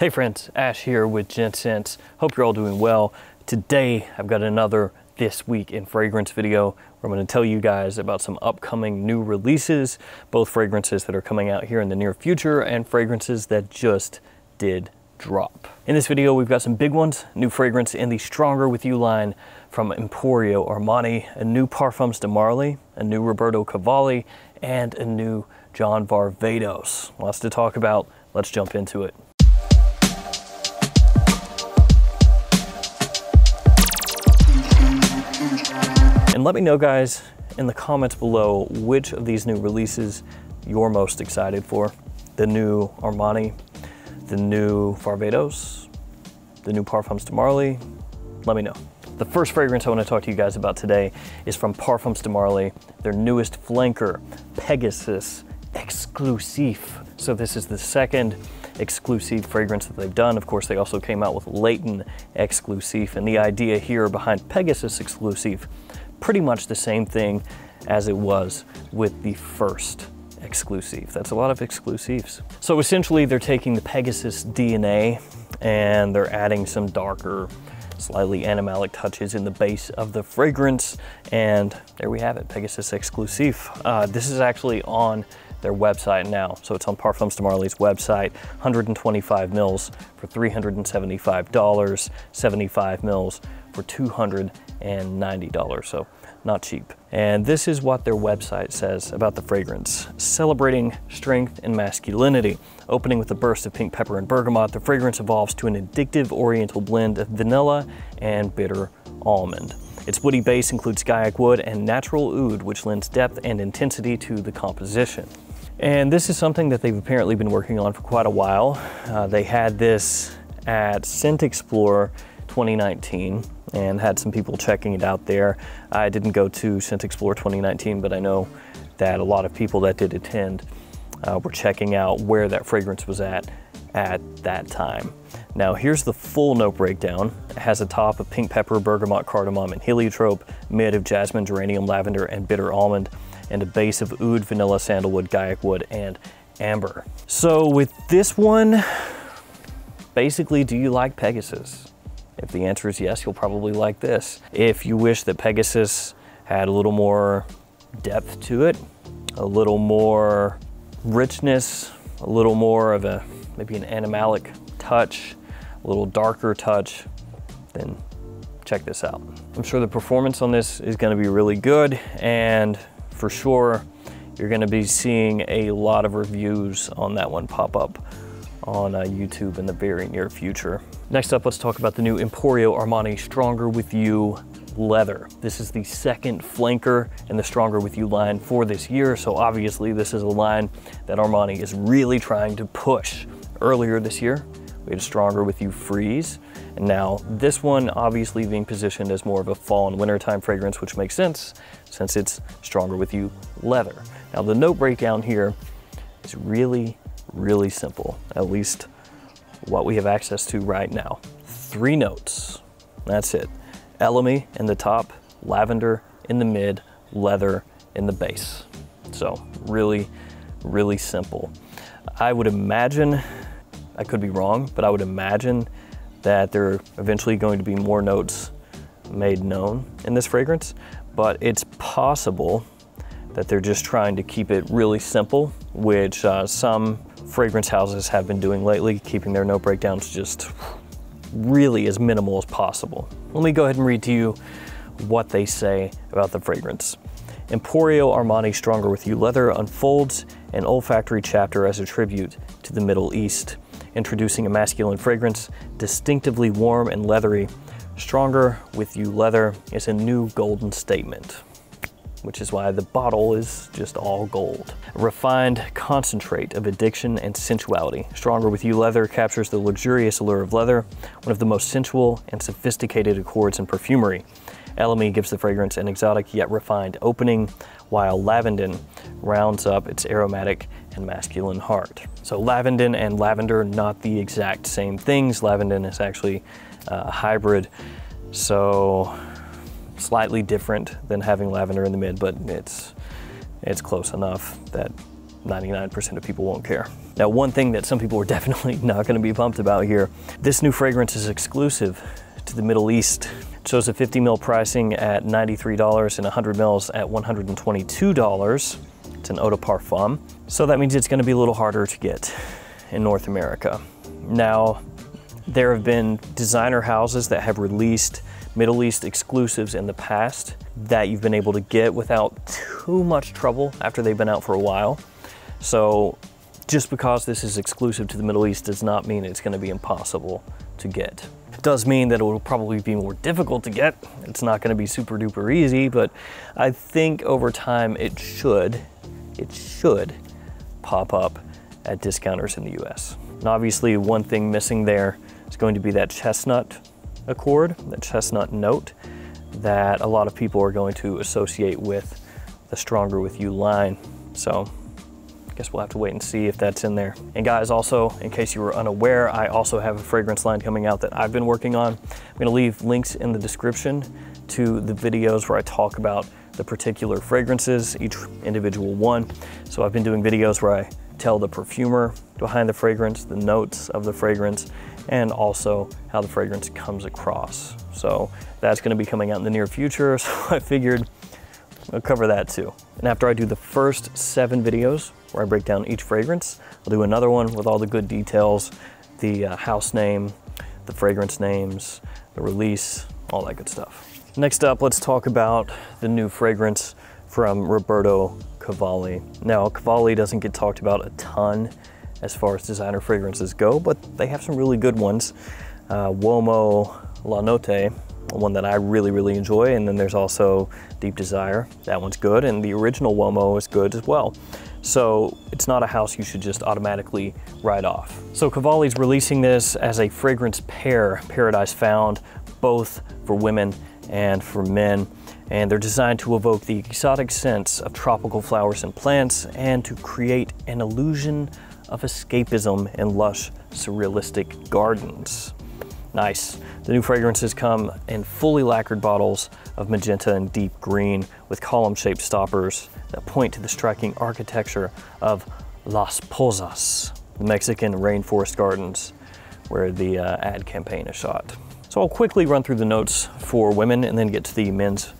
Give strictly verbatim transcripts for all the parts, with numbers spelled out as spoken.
Hey friends, Ash here with Gents Scents. Hope you're all doing well. Today, I've got another This Week in Fragrance video where I'm gonna tell you guys about some upcoming new releases, both fragrances that are coming out here in the near future and fragrances that just did drop. In this video, we've got some big ones, new fragrance in the Stronger With You line from Emporio Armani, a new Parfums de Marly, a new Roberto Cavalli, and a new John Varvatos. Lots to talk about, let's jump into it. And let me know, guys, in the comments below, which of these new releases you're most excited for. The new Armani, the new Varvatos, the new Parfums de Marly, let me know. The first fragrance I want to talk to you guys about today is from Parfums de Marly, their newest flanker, Pegasus Exclusif. So this is the second exclusive fragrance that they've done. Of course, they also came out with Layton Exclusif, and the idea here behind Pegasus Exclusif, pretty much the same thing as it was with the first exclusive. That's a lot of exclusives. So essentially they're taking the Pegasus D N A and they're adding some darker, slightly animalic touches in the base of the fragrance. And there we have it, Pegasus Exclusif. Uh, this is actually on their website now. So it's on Parfums de Marly's website, one hundred twenty-five mils for three hundred seventy-five dollars, seventy-five mils for two hundred ninety dollars, so not cheap. And this is what their website says about the fragrance. Celebrating strength and masculinity. Opening with a burst of pink pepper and bergamot, the fragrance evolves to an addictive oriental blend of vanilla and bitter almond. Its woody base includes skylic wood and natural oud, which lends depth and intensity to the composition. And this is something that they've apparently been working on for quite a while. Uh, they had this at Scent Explorer twenty nineteen and had some people checking it out there. I didn't go to Scent Explorer twenty nineteen, but I know that a lot of people that did attend uh, were checking out where that fragrance was at at that time. Now here's the full note breakdown. It has a top of pink pepper, bergamot, cardamom, and heliotrope, mid of jasmine, geranium, lavender, and bitter almond, and a base of oud, vanilla, sandalwood, gayak wood, and amber. So with this one, basically, do you like Pegasus? If the answer is yes, you'll probably like this. If you wish that Pegasus had a little more depth to it, a little more richness, a little more of a, maybe an animalic touch, a little darker touch, then check this out. I'm sure the performance on this is gonna be really good, and for sure, you're gonna be seeing a lot of reviews on that one pop up on uh, YouTube in the very near future. Next up, let's talk about the new Emporio Armani Stronger With You Leather. This is the second flanker in the Stronger With You line for this year, so obviously this is a line that Armani is really trying to push. Earlier this year, we had a Stronger With You Freeze, and now this one obviously being positioned as more of a fall and wintertime fragrance, which makes sense since it's Stronger With You Leather. Now the note breakdown here is really, really simple, at least what we have access to right now. Three notes, that's it. Elemi in the top, lavender in the mid, leather in the base. So really, really simple. I would imagine, I could be wrong, but I would imagine that there are eventually going to be more notes made known in this fragrance, but it's possible that they're just trying to keep it really simple, which uh, some fragrance houses have been doing lately, keeping their note breakdowns just really as minimal as possible. Let me go ahead and read to you what they say about the fragrance. Emporio Armani Stronger With You Leather unfolds an olfactory chapter as a tribute to the Middle East, introducing a masculine fragrance, distinctively warm and leathery. Stronger With You Leather is a new golden statement, which is why the bottle is just all gold. A refined concentrate of addiction and sensuality. Stronger With You Leather captures the luxurious allure of leather, one of the most sensual and sophisticated accords in perfumery. Elemi gives the fragrance an exotic yet refined opening, while Lavendin rounds up its aromatic and masculine heart. So Lavendin and lavender, not the exact same things. Lavendin is actually a hybrid, so slightly different than having lavender in the mid, but it's it's close enough that ninety-nine percent of people won't care. Now, one thing that some people are definitely not gonna be pumped about here, this new fragrance is exclusive to the Middle East. It shows a fifty mil pricing at ninety-three dollars and one hundred mils at one hundred twenty-two dollars. It's an eau de parfum. So that means it's gonna be a little harder to get in North America. Now, there have been designer houses that have released Middle East exclusives in the past that you've been able to get without too much trouble after they've been out for a while. So just because this is exclusive to the Middle East does not mean it's going to be impossible to get. It does mean that it will probably be more difficult to get. It's not going to be super duper easy, but I think over time it should, it should pop up at discounters in the U S. And obviously one thing missing there is going to be that chestnut accord, that chestnut note that a lot of people are going to associate with the Stronger With You line. So I guess we'll have to wait and see if that's in there. And guys, also, in case you were unaware, I also have a fragrance line coming out that I've been working on. I'm gonna leave links in the description to the videos where I talk about the particular fragrances, each individual one. So I've been doing videos where I tell the perfumer behind the fragrance, the notes of the fragrance, and also how the fragrance comes across. So that's gonna be coming out in the near future, so I figured I'll cover that too. And after I do the first seven videos where I break down each fragrance, I'll do another one with all the good details, the uh, house name, the fragrance names, the release, all that good stuff. Next up, let's talk about the new fragrance from Roberto Cavalli. Now, Cavalli doesn't get talked about a ton as far as designer fragrances go, but they have some really good ones. Uh, Uomo La Notte, one that I really, really enjoy, and then there's also Deep Desire. That one's good, and the original Uomo is good as well. So it's not a house you should just automatically write off. So Cavalli's releasing this as a fragrance pair, Paradise Found, both for women and for men. And they're designed to evoke the exotic scents of tropical flowers and plants and to create an illusion of escapism in lush, surrealistic gardens. Nice. The new fragrances come in fully lacquered bottles of magenta and deep green with column-shaped stoppers that point to the striking architecture of Las Pozas, the Mexican rainforest gardens where the uh, ad campaign is shot. So I'll quickly run through the notes for women and then get to the men's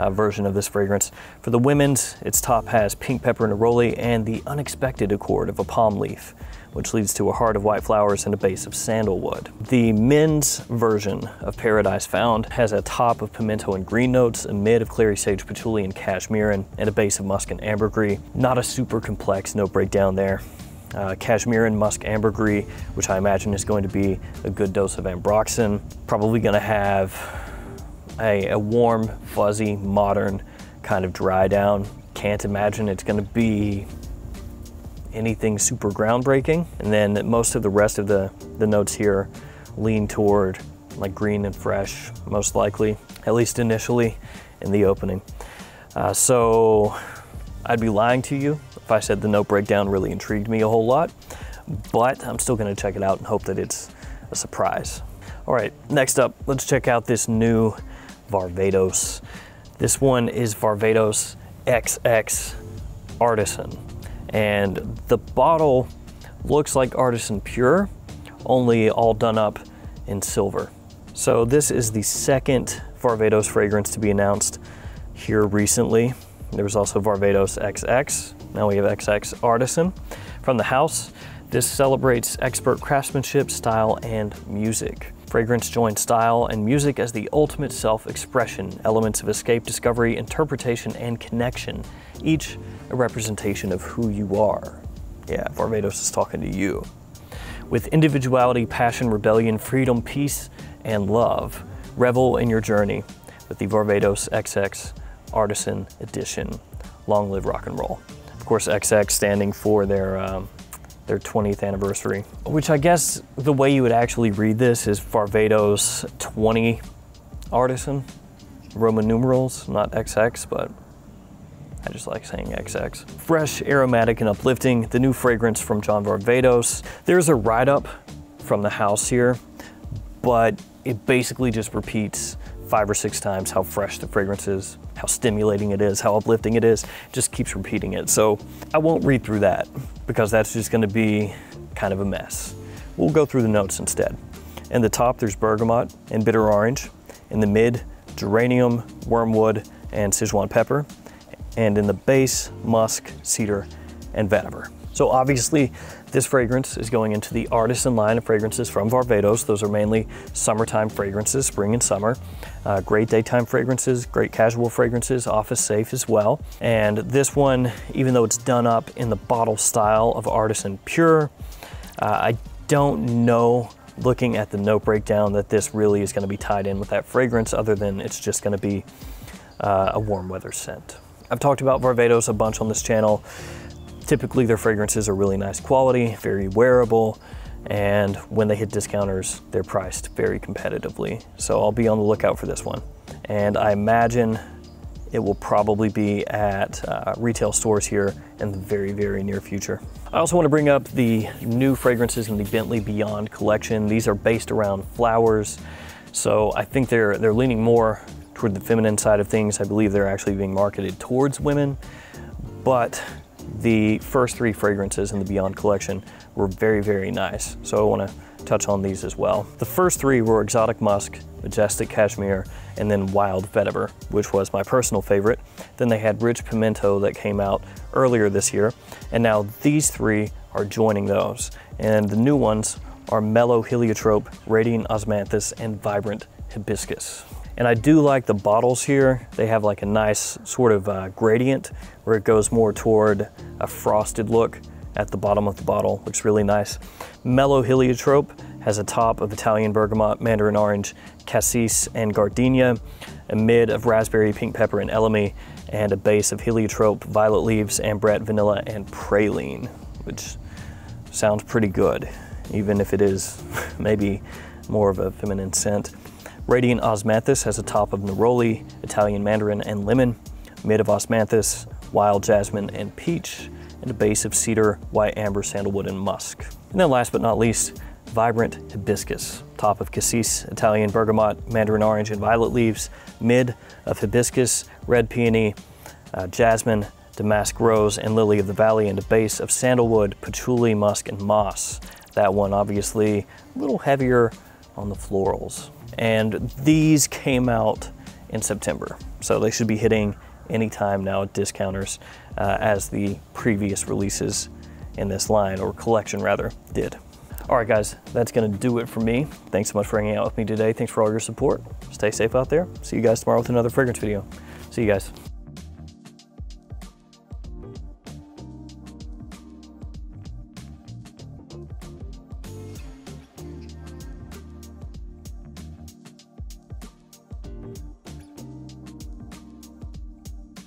Uh, version of this fragrance. For the women's, its top has pink pepper neroli and the unexpected accord of a palm leaf, which leads to a heart of white flowers and a base of sandalwood. The men's version of Paradise Found has a top of pimento and green notes, a mid of clary sage, patchouli, and cashmere, and, and a base of musk and ambergris. Not a super complex note breakdown there. Uh, cashmere and musk ambergris, which I imagine is going to be a good dose of ambroxan. Probably gonna have A, a warm, fuzzy, modern kind of dry down. Can't imagine it's gonna be anything super groundbreaking. And then most of the rest of the, the notes here lean toward like green and fresh, most likely, at least initially in the opening. Uh, so I'd be lying to you if I said the note breakdown really intrigued me a whole lot, but I'm still gonna check it out and hope that it's a surprise. All right, next up, let's check out this new Varvatos. This one is Varvatos X X Artisan, and the bottle looks like Artisan Pure, only all done up in silver. So this is the second Varvatos fragrance to be announced here recently. There was also Varvatos X X. Now we have X X Artisan. From the house, this celebrates expert craftsmanship, style, and music. Fragrance joins style and music as the ultimate self-expression, elements of escape, discovery, interpretation, and connection, each a representation of who you are. Yeah, Varvatos is talking to you. With individuality, passion, rebellion, freedom, peace, and love, revel in your journey with the Varvatos X X Artisan Edition. Long live rock and roll. Of course, X X standing for their um, their twentieth anniversary, which I guess the way you would actually read this is Varvatos twenty Artisan, Roman numerals, not X X, but I just like saying X X. Fresh, aromatic, and uplifting, the new fragrance from John Varvatos. There's a write-up from the house here, but it basically just repeats five or six times how fresh the fragrance is how stimulating it is, how uplifting it is, just keeps repeating it. So I won't read through that because that's just gonna be kind of a mess. We'll go through the notes instead. In the top, there's bergamot and bitter orange. In the mid, geranium, wormwood, and Sichuan pepper. And in the base, musk, cedar, and vetiver. So obviously, this fragrance is going into the Artisan line of fragrances from Varvatos. Those are mainly summertime fragrances, spring and summer. Uh, great daytime fragrances, great casual fragrances, office safe as well. And this one, even though it's done up in the bottle style of Artisan Pure, uh, I don't know, looking at the note breakdown, that this really is gonna be tied in with that fragrance, other than it's just gonna be uh, a warm weather scent. I've talked about Varvatos a bunch on this channel. Typically, their fragrances are really nice quality, very wearable, and when they hit discounters, they're priced very competitively. So I'll be on the lookout for this one. And I imagine it will probably be at uh, retail stores here in the very, very near future. I also want to bring up the new fragrances in the Bentley Beyond collection. These are based around flowers, so I think they're, they're leaning more toward the feminine side of things. I believe they're actually being marketed towards women, but the first three fragrances in the Beyond collection were very, very nice. So I want to touch on these as well. The first three were Exotic Musk, Majestic Cashmere, and then Wild Vetiver, which was my personal favorite. Then they had Rich Pimento that came out earlier this year. And now these three are joining those. And the new ones are Mellow Heliotrope, Radiant Osmanthus, and Vibrant Hibiscus. And I do like the bottles here. They have like a nice sort of uh, gradient where it goes more toward a frosted look at the bottom of the bottle, which is really nice. Mellow Heliotrope has a top of Italian bergamot, mandarin orange, cassis, and gardenia, a mid of raspberry, pink pepper, and elemi, and a base of heliotrope, violet leaves, ambrette, vanilla, and praline, which sounds pretty good, even if it is maybe more of a feminine scent. Radiant Osmanthus has a top of neroli, Italian mandarin, and lemon, mid of osmanthus, wild jasmine, and peach, and a base of cedar, white amber, sandalwood, and musk. And then last but not least, Vibrant Hibiscus, top of cassis, Italian bergamot, mandarin orange, and violet leaves, mid of hibiscus, red peony, uh, jasmine, damask rose, and lily of the valley, and a base of sandalwood, patchouli, musk, and moss. That one obviously a little heavier on the florals. And these came out in September, so they should be hitting anytime now at discounters, uh, as the previous releases in this line, or collection rather, did. All right guys, that's gonna do it for me. Thanks so much for hanging out with me today. Thanks for all your support. Stay safe out there. See you guys tomorrow with another fragrance video. See you guys.